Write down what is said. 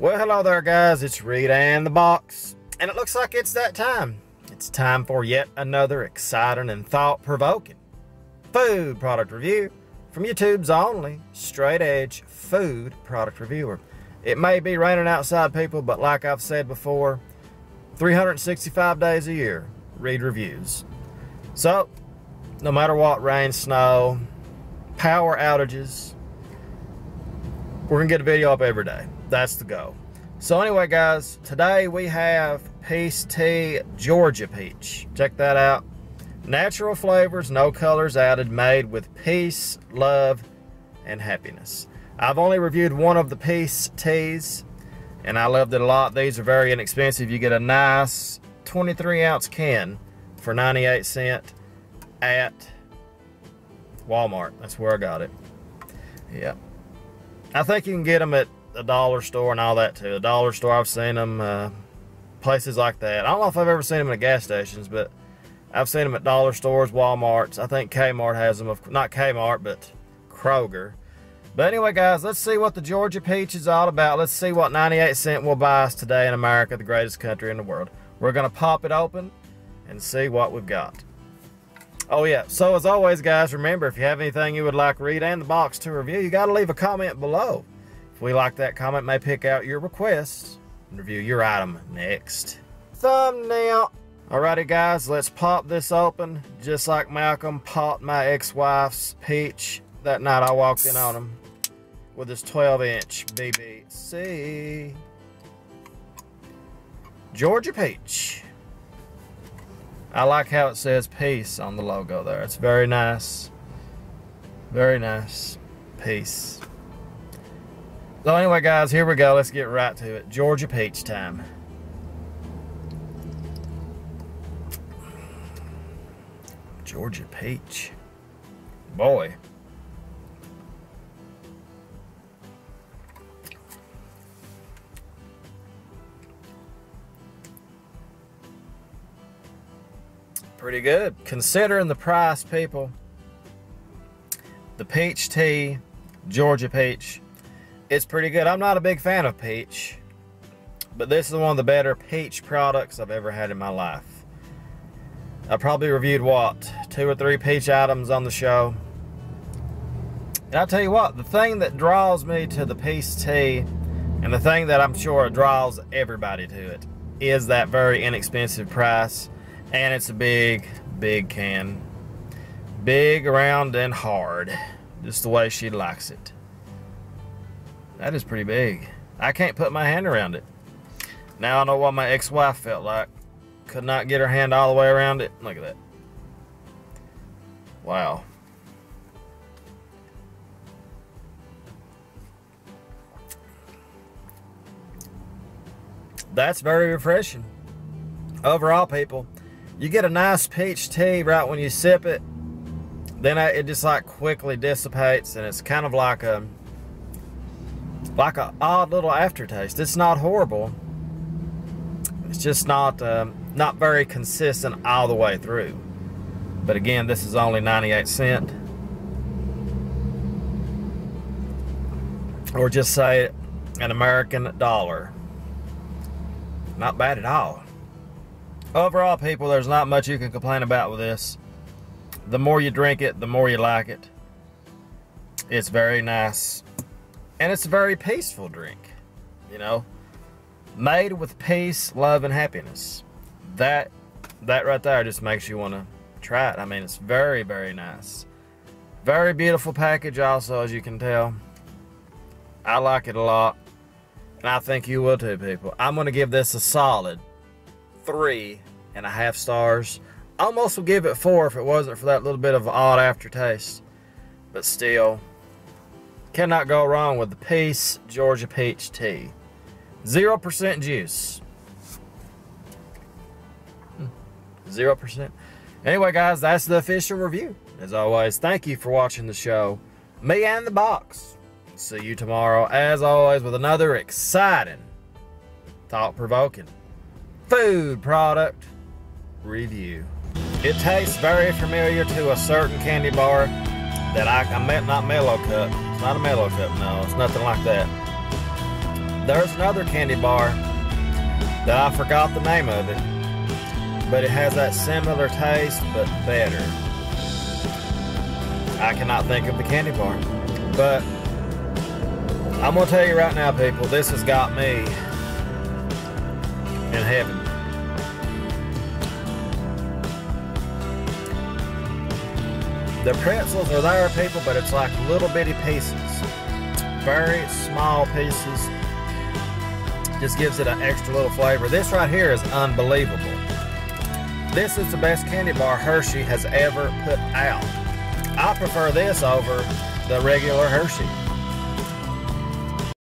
Well, hello there guys, it's Reed and the Box, and it looks like it's that time. It's time for yet another exciting and thought-provoking food product review from YouTube's only straight-edge food product reviewer. It may be raining outside people, but like I've said before, 365 days a year, Reed reviews. So, no matter what, rain, snow, power outages, we're gonna get a video up every day. That's the goal. So anyway guys, today we have Peace Tea Georgia Peach. Check that out. Natural flavors, no colors added, made with peace, love, and happiness. I've only reviewed one of the Peace Teas, and I loved it a lot. These are very inexpensive. You get a nice 23-ounce can for 98 cents at Walmart. That's where I got it. Yeah. I think you can get them at the dollar store and all that too. The dollar store, I've seen them, places like that. I don't know if I've ever seen them at gas stations, but I've seen them at dollar stores, Walmart's. I think Kmart has them, not Kmart, but Kroger. But anyway, guys, let's see what the Georgia Peach is all about. Let's see what 98 cents will buy us today in America, the greatest country in the world. We're gonna pop it open and see what we've got. Oh yeah, so as always guys, remember, if you have anything you would like Reed and the Box to review, you gotta leave a comment below. If we like that comment, may pick out your request and review your item next. Thumbnail. Alrighty guys, let's pop this open. Just like Malcolm popped my ex-wife's peach that night I walked in on him with his 12-inch BBC. Georgia Peach. I like how it says peace on the logo there. It's very nice. Very nice. Peace. So anyway guys, here we go, let's get right to it. Georgia Peach time. Georgia Peach. Boy. Pretty good. Considering the price, people, the Peach Tea, Georgia Peach, it's pretty good. I'm not a big fan of peach, but this is one of the better peach products I've ever had in my life. I probably reviewed, what, 2 or 3 peach items on the show. And I'll tell you what, the thing that draws me to the Peace Tea, and the thing that I'm sure draws everybody to it, is that very inexpensive price, and it's a big, big can. Big, round, and hard. Just the way she likes it. That is pretty big. I can't put my hand around it. Now I know what my ex-wife felt like. Could not get her hand all the way around it. Look at that. Wow. That's very refreshing. Overall, people, you get a nice peach tea right when you sip it. Then it just like quickly dissipates, and it's kind of like a an odd little aftertaste. It's not horrible. It's just not very consistent all the way through. But again, this is only 98 cents. Or just say an American dollar. Not bad at all. Overall, people, there's not much you can complain about with this. The more you drink it, the more you like it. It's very nice. And it's a very peaceful drink, you know, made with peace, love, and happiness. That right there just makes you want to try it. I mean, it's very, very nice. Very beautiful package also, as you can tell. I like it a lot, and I think you will too, people. I'm going to give this a solid 3.5 stars. Almost will give it 4 if it wasn't for that little bit of odd aftertaste, but still, cannot go wrong with the Peace Georgia Peach Tea. 0% juice. 0%. Anyway, guys, that's the official review. As always, thank you for watching the show. Me and the Box. See you tomorrow, as always, with another exciting, thought-provoking food product review. It tastes very familiar to a certain candy bar that I meant, not Mellow Cup. It's not a Mellow Cup, no, it's nothing like that. There's another candy bar that I forgot the name of it, but it has that similar taste, but better. I cannot think of the candy bar, but I'm gonna tell you right now, people, this has got me in heaven. The pretzels are there, people, but it's like little bitty pieces, very small pieces. Just gives it an extra little flavor. This right here is unbelievable. This is the best candy bar Hershey has ever put out. I prefer this over the regular Hershey.